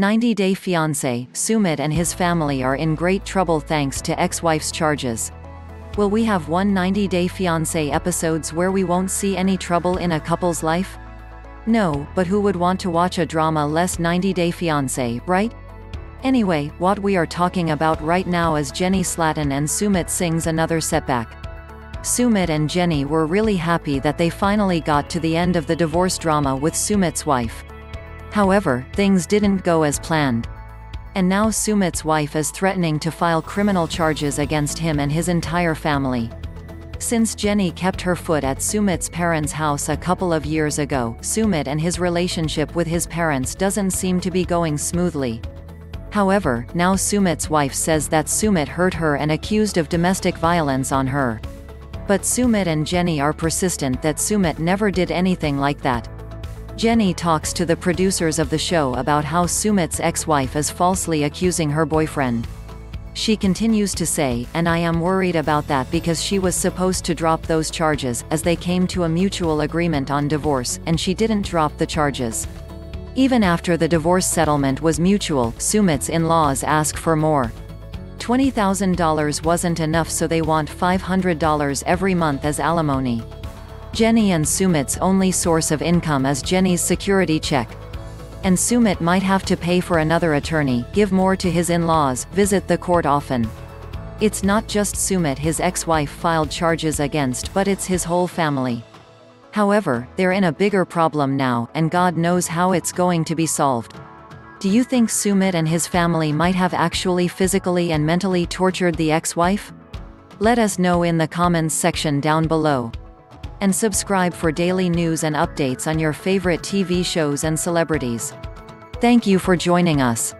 90 Day Fiancé, Sumit and his family are in great trouble thanks to ex-wife's charges. Will we have one 90 Day Fiancé episodes where we won't see any trouble in a couple's life? No, but who would want to watch a drama less 90 Day Fiancé, right? Anyway, what we are talking about right now is Jenny Slatten and Sumit Singh's another setback. Sumit and Jenny were really happy that they finally got to the end of the divorce drama with Sumit's wife. However, things didn't go as planned. And now Sumit's wife is threatening to file criminal charges against him and his entire family. Since Jenny kept her foot at Sumit's parents' house a couple of years ago, Sumit and his relationship with his parents doesn't seem to be going smoothly. However, now Sumit's wife says that Sumit hurt her and accused of domestic violence on her. But Sumit and Jenny are persistent that Sumit never did anything like that. Jenny talks to the producers of the show about how Sumit's ex-wife is falsely accusing her boyfriend. She continues to say, "And I am worried about that because she was supposed to drop those charges, as they came to a mutual agreement on divorce, and she didn't drop the charges. Even after the divorce settlement was mutual, Sumit's in-laws ask for more. $20,000 wasn't enough, so they want $500 every month as alimony." Jenny and Sumit's only source of income is Jenny's security check. And Sumit might have to pay for another attorney, give more to his in-laws, visit the court often. It's not just Sumit his ex-wife filed charges against, but it's his whole family. However, they're in a bigger problem now, and God knows how it's going to be solved. Do you think Sumit and his family might have actually physically and mentally tortured the ex-wife? Let us know in the comments section down below. And subscribe for daily news and updates on your favorite TV shows and celebrities. Thank you for joining us.